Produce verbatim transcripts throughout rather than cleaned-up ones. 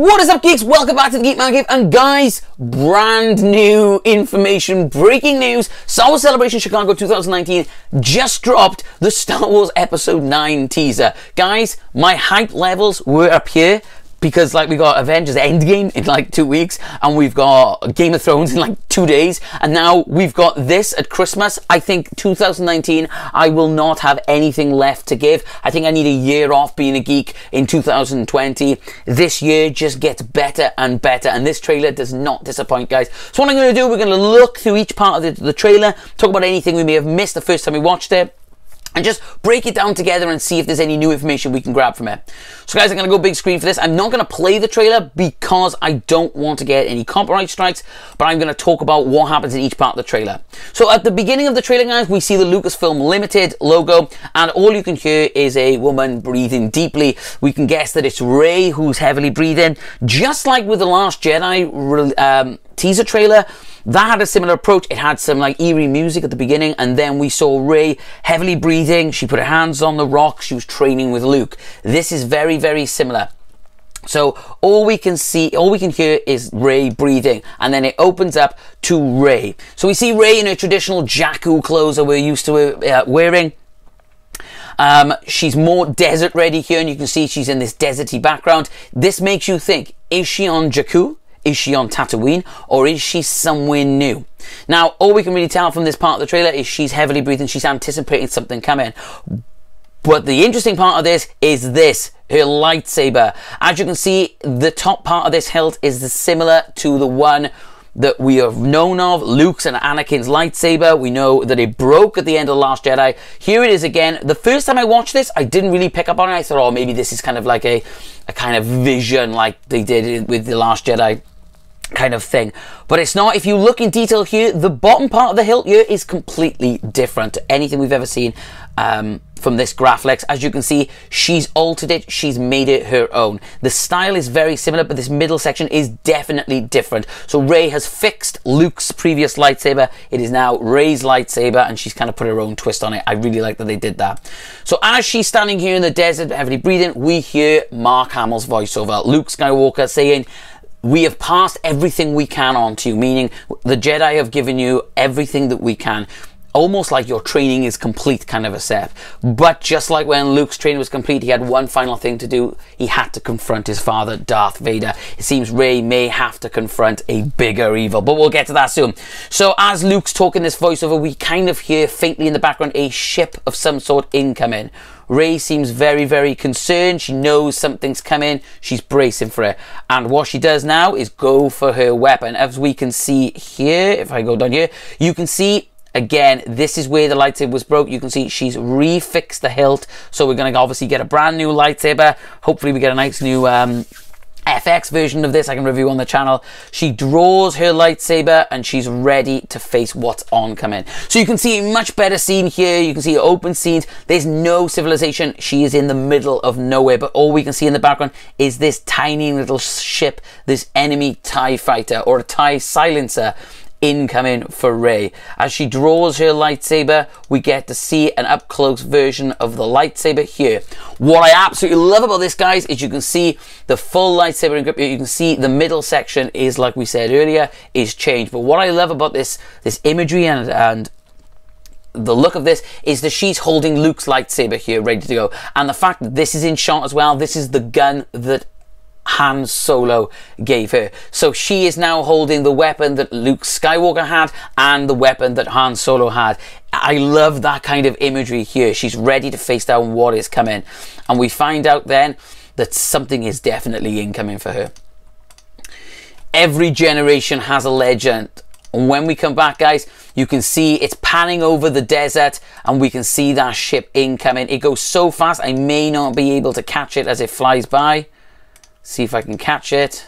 What is up, geeks? Welcome back to the Geek Man Cave. And guys, brand new information, breaking news. Star Wars Celebration Chicago two thousand nineteen just dropped the Star Wars Episode nine teaser. Guys, my hype levels were up here because, like, we got Avengers Endgame in like two weeks, and we've got Game of Thrones in like two days, and now we've got this at Christmas. I think two thousand nineteen, I will not have anything left to give. I think I need a year off being a geek in two thousand twenty. This year just gets better and better, and this trailer does not disappoint, guys. So what I'm going to do, we're going to look through each part of the, the trailer, talk about anything we may have missed the first time we watched it, and just break it down together and see if there's any new information we can grab from it. So guys, I'm going to go big screen for this. I'm not going to play the trailer because I don't want to get any copyright strikes, but I'm going to talk about what happens in each part of the trailer. So at the beginning of the trailer, guys, we see the Lucasfilm Limited logo, and all you can hear is a woman breathing deeply. We can guess that it's Rey who's heavily breathing. Just like with The Last Jedi um, teaser trailer, that had a similar approach. It had some like eerie music at the beginning, and then we saw Rey heavily breathing. She put her hands on the rock. She was training with Luke. This is very, very similar. So all we can see, all we can hear is Rey breathing, and then it opens up to Rey. So we see Rey in her traditional Jakku clothes that we're used to uh, wearing. Um, she's more desert ready here, and you can see she's in this deserty background. This makes you think, is she on Jakku? Is she on Tatooine, or is she somewhere new? Now, all we can really tell from this part of the trailer is she's heavily breathing. She's anticipating something coming. But the interesting part of this is this, her lightsaber. As you can see, the top part of this hilt is similar to the one that we have known of, Luke's and Anakin's lightsaber. We know that it broke at the end of The Last Jedi. Here it is again. The first time I watched this, I didn't really pick up on it. I thought, oh, maybe this is kind of like a, a kind of vision like they did with The Last Jedi kind of thing, but it's not. If you look in detail here, the bottom part of the hilt here is completely different to anything we've ever seen um, from this Graflex. As you can see, she's altered it, she's made it her own. The style is very similar, but this middle section is definitely different. So Rey has fixed Luke's previous lightsaber. It is now Rey's lightsaber, and she's kind of put her own twist on it. I really like that they did that. So as she's standing here in the desert, heavily breathing, we hear Mark Hamill's voiceover, Luke Skywalker, saying, "We have passed everything we can on to you," meaning the Jedi have given you everything that we can. Almost like your training is complete, kind of a set. But just like when Luke's training was complete, he had one final thing to do. He had to confront his father, Darth Vader. It seems Rey may have to confront a bigger evil, but we'll get to that soon. So as Luke's talking this voiceover, we kind of hear faintly in the background a ship of some sort incoming. Rey seems very, very concerned. She knows something's coming. She's bracing for it. And what she does now is go for her weapon. As we can see here, if I go down here, you can see, again, this is where the lightsaber was broke. You can see she's refixed the hilt. So we're going to obviously get a brand new lightsaber. Hopefully we get a nice new um, F X version of this I can review on the channel. She draws her lightsaber, and she's ready to face what's oncoming. So you can see a much better scene here. You can see open scenes. There's no civilization. She is in the middle of nowhere, but all we can see in the background is this tiny little ship, this enemy TIE fighter, or a TIE silencer, incoming for Rey. As she draws her lightsaber, we get to see an up-close version of the lightsaber here. What I absolutely love about this, guys, is you can see the full lightsaber in grip. You can see the middle section is, like we said earlier, is changed. But what I love about this this imagery and and the look of this is that she's holding Luke's lightsaber here, ready to go. And the fact that this is in shot as well, this is the gun that Han Solo gave her. So she is now holding the weapon that Luke Skywalker had and the weapon that Han Solo had. I love that kind of imagery here. She's ready to face down what is coming. And we find out then that something is definitely incoming for her. Every generation has a legend. And when we come back, guys, you can see it's panning over the desert, and we can see that ship incoming. It goes so fast, I may not be able to catch it as it flies by. See if I can catch it.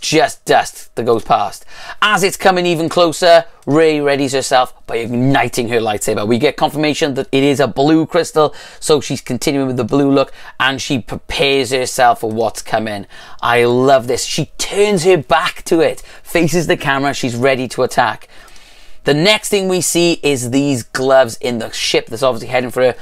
Just dust that goes past. As it's coming even closer, Rey readies herself by igniting her lightsaber. We get confirmation that it is a blue crystal, so she's continuing with the blue look, and she prepares herself for what's coming. I love this. She turns her back to it, faces the camera, she's ready to attack. The next thing we see is these gloves in the ship that's obviously heading for her.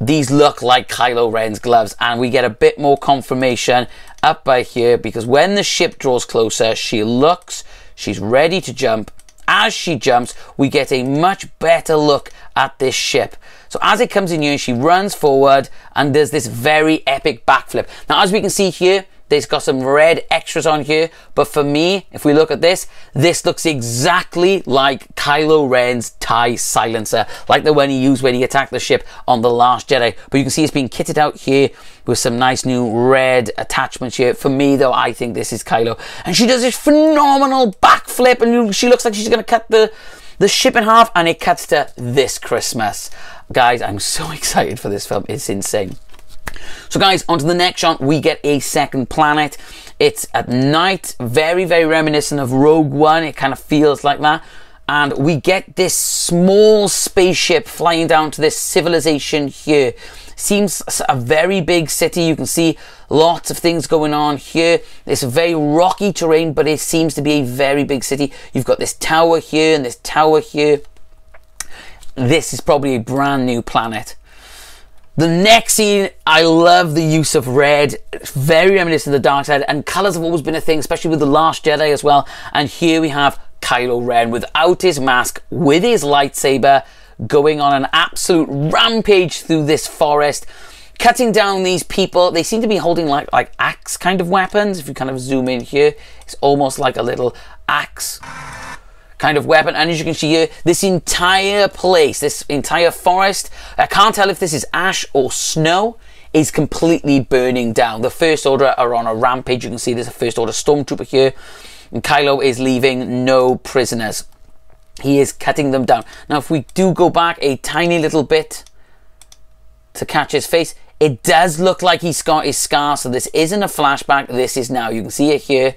These look like Kylo Ren's gloves, and we get a bit more confirmation up by here, because when the ship draws closer, she looks, she's ready to jump. As she jumps, we get a much better look at this ship. So as it comes in here, she runs forward and does this very epic backflip. Now, as we can see here, there's got some red extras on here, but for me, if we look at this, this looks exactly like Kylo Ren's TIE silencer, like the one he used when he attacked the ship on The Last Jedi. But you can see it's been kitted out here with some nice new red attachments here. For me, though, I think this is Kylo. And she does this phenomenal backflip, and she looks like she's going to cut the... the ship in half, and it cuts to this Christmas. Guys, I'm so excited for this film. It's insane. So guys, onto the next shot, we get a second planet. It's at night, very, very reminiscent of Rogue One. It kind of feels like that. And we get this small spaceship flying down to this civilization here. Seems a very big city. You can see lots of things going on here. It's a very rocky terrain, but it seems to be a very big city. You've got this tower here and this tower here. This is probably a brand new planet. The next scene, I love the use of red. It's very reminiscent of the dark side, and colors have always been a thing, especially with The Last Jedi as well. And here we have Kylo Ren without his mask, with his lightsaber, going on an absolute rampage through this forest, cutting down these people. They seem to be holding like like axe kind of weapons. If you kind of zoom in here, it's almost like a little axe kind of weapon. And as you can see here, this entire place, this entire forest, I can't tell if this is ash or snow, is completely burning down. The First Order are on a rampage. You can see there's a First Order stormtrooper here, and Kylo is leaving no prisoners. He is cutting them down. Now, if we do go back a tiny little bit to catch his face, it does look like he's got his scar. So this isn't a flashback. This is now. You can see it here.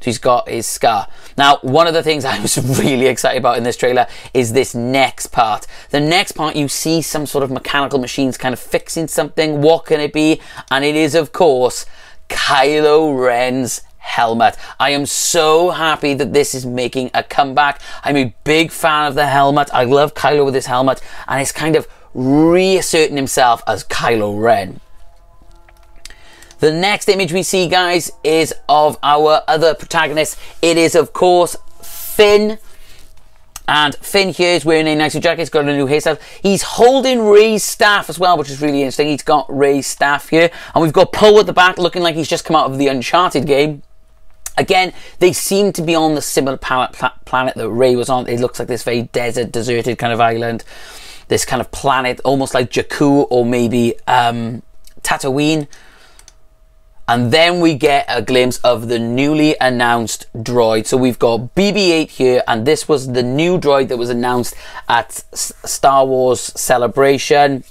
So he's got his scar. Now, one of the things I was really excited about in this trailer is this next part. The next part, you see some sort of mechanical machines kind of fixing something. What can it be? And it is, of course, Kylo Ren's helmet. I am so happy that this is making a comeback. I'm a big fan of the helmet. I love Kylo with his helmet, and it's kind of reasserting himself as Kylo Ren. The next image we see, guys, is of our other protagonist. It is, of course, Finn. And Finn here is wearing a nicer jacket. He's got a new hairstyle. He's holding Rey's staff as well, which is really interesting. He's got Rey's staff here. And we've got Poe at the back, looking like he's just come out of the Uncharted game. Again, they seem to be on the similar planet that Rey was on. It looks like this very desert, deserted kind of island. This kind of planet, almost like Jakku or maybe um, Tatooine. And then we get a glimpse of the newly announced droid. So we've got B B eight here, and this was the new droid that was announced at S Star Wars Celebration.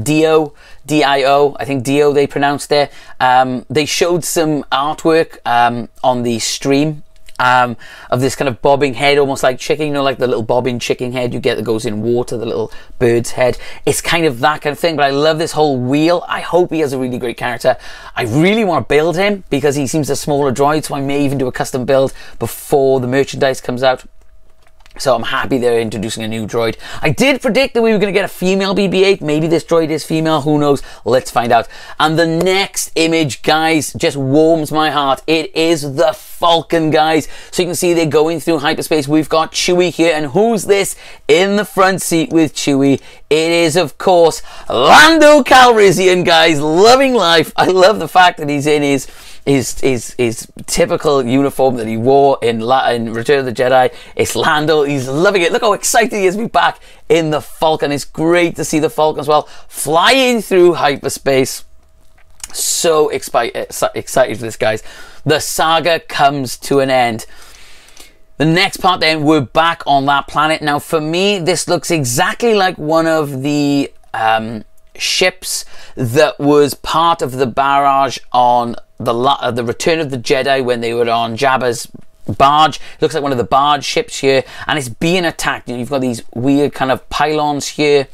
Dio, D I O, I think Dio they pronounced it. Um, they showed some artwork um, on the stream um, of this kind of bobbing head, almost like chicken, you know, like the little bobbing chicken head you get that goes in water, the little bird's head. It's kind of that kind of thing, but I love this whole wheel. I hope he has a really great character. I really want to build him because he seems a smaller droid, so I may even do a custom build before the merchandise comes out. So I'm happy they're introducing a new droid. I did predict that we were going to get a female B B eight. Maybe this droid is female. Who knows? Let's find out. And the next image, guys, just warms my heart. It is the Falcon, guys. So you can see they're going through hyperspace. We've got Chewie here. And who's this in the front seat with Chewie? It is, of course, Lando Calrissian, guys. Loving life. I love the fact that he's in his... His, his, his typical uniform that he wore in, La in Return of the Jedi. It's Lando. He's loving it. Look how excited he is to be back in the Falcon. It's great to see the Falcon as well, flying through hyperspace. So excited, excited for this, guys. The saga comes to an end. The next part then, we're back on that planet. Now, for me, this looks exactly like one of the um, ships that was part of the barrage on... The, uh, the Return of the Jedi when they were on Jabba's barge. It looks like one of the barge ships here, and it's being attacked. You know, you've got these weird kind of pylons here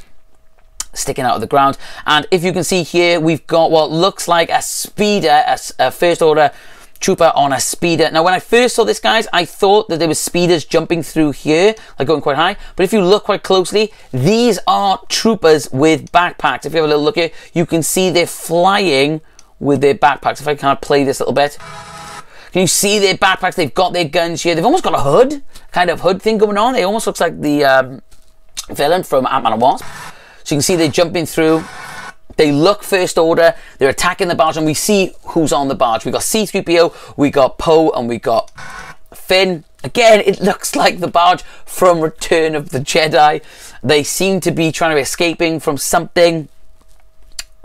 sticking out of the ground, and if you can see here, we've got what looks like a speeder, a, a First Order trooper on a speeder. Now, when I first saw this, guys, I thought that there were speeders jumping through here, like going quite high, but if you look quite closely, these are troopers with backpacks. If you have a little look here, you can see they're flying with their backpacks. If I can't play this a little bit. Can you see their backpacks? They've got their guns here. They've almost got a hood, kind of hood thing going on. It almost looks like the um, villain from Ant-Man and Wasp. So you can see they're jumping through. They look First Order. They're attacking the barge, and we see who's on the barge. We got C three P O, we got Poe, and we got Finn. Again, it looks like the barge from Return of the Jedi. They seem to be trying to escaping from something,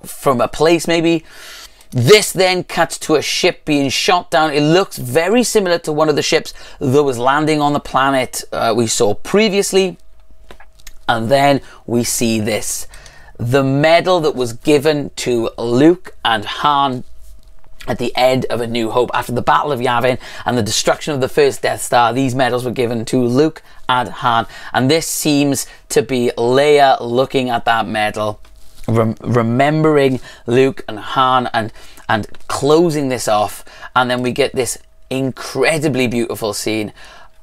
from a place maybe. This then cuts to a ship being shot down. It looks very similar to one of the ships that was landing on the planet uh, we saw previously. And then we see this. The medal that was given to Luke and Han at the end of A New Hope. After the Battle of Yavin and the destruction of the first Death Star, these medals were given to Luke and Han. And this seems to be Leia looking at that medal, rem remembering Luke and Han, and, and closing this off. And then we get this incredibly beautiful scene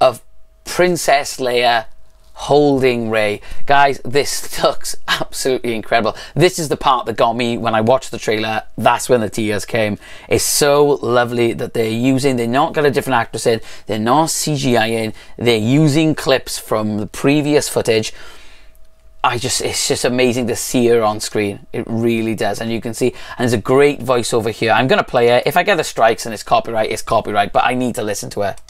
of Princess Leia holding Rey. Guys, this looks absolutely incredible. This is the part that got me when I watched the trailer. That's when the tears came. It's so lovely that they're using, they're not got a different actress in, they're not C G I in, they're using clips from the previous footage. I just, it's just amazing to see her on screen. It really does. And you can see, and there's a great voiceover here. I'm gonna play it. If I get the strikes and it's copyright, it's copyright, but I need to listen to it.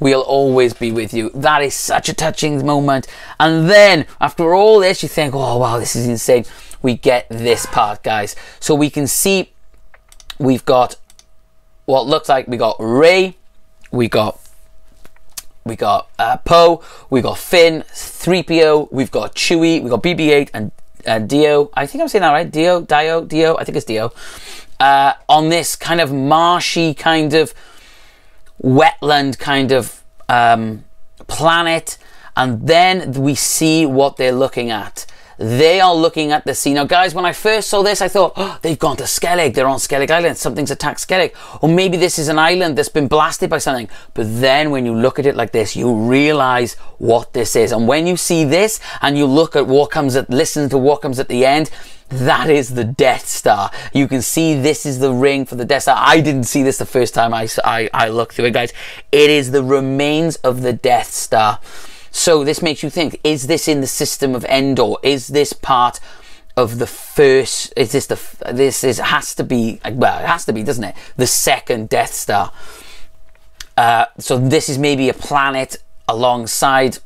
We'll always be with you. That is such a touching moment. And then, after all this, you think, oh, wow, this is insane. We get this part, guys. So we can see we've got what looks like we got Rey, we got we got uh, Poe, we got Finn, three P O, we've got Chewie, we got B B eight, and uh, Dio. I think I'm saying that right. Dio, Dio, Dio. I think it's Dio. Uh, on this kind of marshy kind of wetland kind of um, planet, and then we see what they're looking at. They are looking at the sea. Now, guys, when I first saw this, I thought, oh, they've gone to Skellig. They're on Skellig Island. Something's attacked Skellig. Or maybe this is an island that's been blasted by something. But then when you look at it like this, you realize what this is. And when you see this and you look at what comes at, listen to what comes at the end, that is the Death Star. You can see this is the ring for the Death Star. I didn't see this the first time I, I, I looked through it, guys. It is the remains of the Death Star. So this makes you think, is this in the system of Endor? Is this part of the first, is this the, this is, has to be, well, it has to be, doesn't it? The second Death Star. Uh, so this is maybe a planet alongside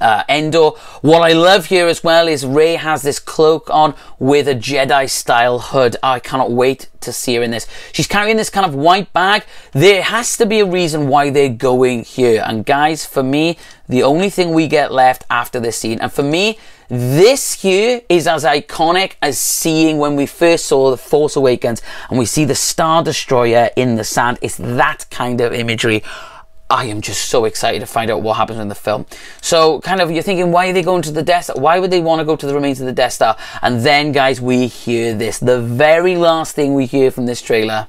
Uh, Endor. What I love here as well is Rey has this cloak on with a Jedi style hood. I cannot wait to see her in this. She's carrying this kind of white bag. There has to be a reason why they're going here. And guys, for me, the only thing we get left after this scene, and for me, this here is as iconic as seeing when we first saw The Force Awakens and we see the Star Destroyer in the sand. It's that kind of imagery. I am just so excited to find out what happens in the film. So kind of you're thinking, why are they going to the Death Star? Why would they want to go to the remains of the Death Star? And then, guys, we hear this. The very last thing we hear from this trailer.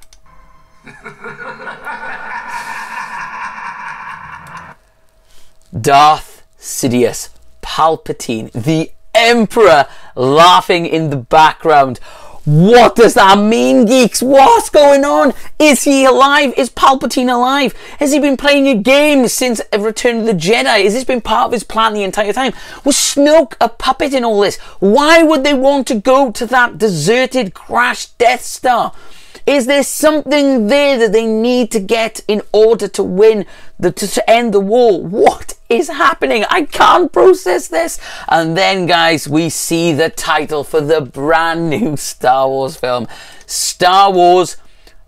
Darth Sidious, Palpatine, the Emperor, laughing in the background. What does that mean, geeks? What's going on? Is he alive? Is Palpatine alive? Has he been playing a game since Return of the Jedi? Has this been part of his plan the entire time? Was Snoke a puppet in all this? Why would they want to go to that deserted, crashed Death Star? Is there something there that they need to get in order to win, the, to, to end the war? What is happening? I can't process this. And then, guys, we see the title for the brand new Star Wars film. Star Wars: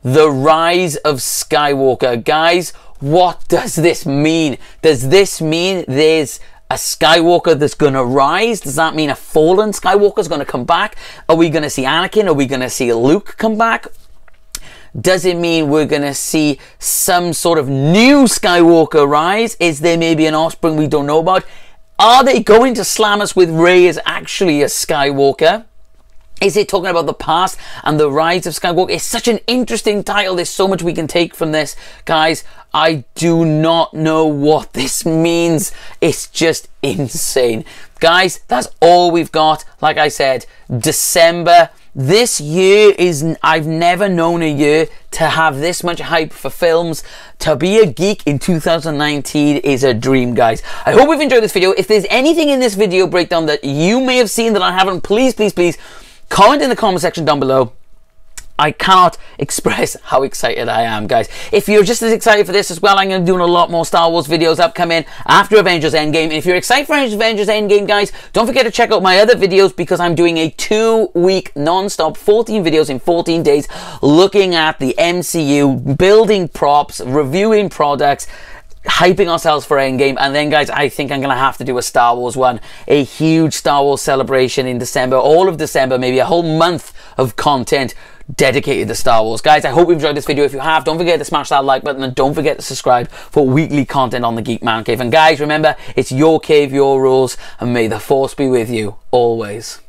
The Rise of Skywalker. Guys, what does this mean? Does this mean there's a Skywalker that's going to rise? Does that mean a fallen Skywalker's going to come back? Are we going to see Anakin? Are we going to see Luke come back? Does it mean we're going to see some sort of new Skywalker rise? Is there maybe an offspring we don't know about? Are they going to slam us with Rey as actually a Skywalker? Is it talking about the past and the rise of Skywalker? It's such an interesting title. There's so much we can take from this. Guys, I do not know what this means. It's just insane. Guys, that's all we've got. Like I said, December. This year is, I've never known a year to have this much hype for films. To be a geek in two thousand nineteen is a dream, guys. I hope we've enjoyed this video. If there's anything in this video breakdown that you may have seen that I haven't, please, please, please, comment in the comment section down below. I cannot express how excited I am, guys. If you're just as excited for this as well, I'm going to be doing a lot more Star Wars videos upcoming after Avengers Endgame. And if you're excited for Avengers Endgame, guys, don't forget to check out my other videos, because I'm doing a two-week non-stop, fourteen videos in fourteen days, looking at the M C U, building props, reviewing products, hyping ourselves for Endgame. And then, guys, I think I'm gonna have to do a Star Wars one, a huge Star Wars celebration in December, all of December, maybe a whole month of content dedicated to Star Wars. Guys, I hope you've enjoyed this video. If you have, don't forget to smash that like button, and don't forget to subscribe for weekly content on the Geek Man Cave. And guys, remember, it's your cave, your rules, and may the force be with you always.